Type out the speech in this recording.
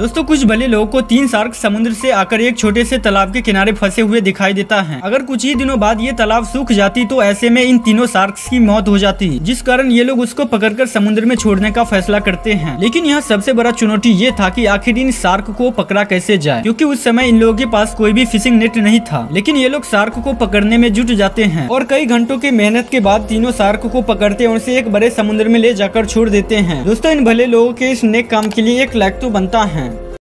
दोस्तों कुछ भले लोगों को 3 शार्क समुद्र से आकर एक छोटे से तालाब के किनारे फंसे हुए दिखाई देता है। अगर कुछ ही दिनों बाद ये तालाब सूख जाती तो ऐसे में इन तीनों शार्क्स की मौत हो जाती, जिस कारण ये लोग उसको पकड़कर समुद्र में छोड़ने का फैसला करते हैं। लेकिन यहाँ सबसे बड़ा चुनौती ये था कि आखिर इन शार्क को पकड़ा कैसे जाए, क्योंकि उस समय इन लोगों के पास कोई भी फिशिंग नेट नहीं था। लेकिन ये लोग शार्क को पकड़ने में जुट जाते हैं और कई घंटों की मेहनत के बाद तीनों शार्क को पकड़ते और उसे एक बड़े समुद्र में ले जाकर छोड़ देते हैं। दोस्तों इन भले लोगों के इस नेक काम के लिए एक लाइक तो बनता है।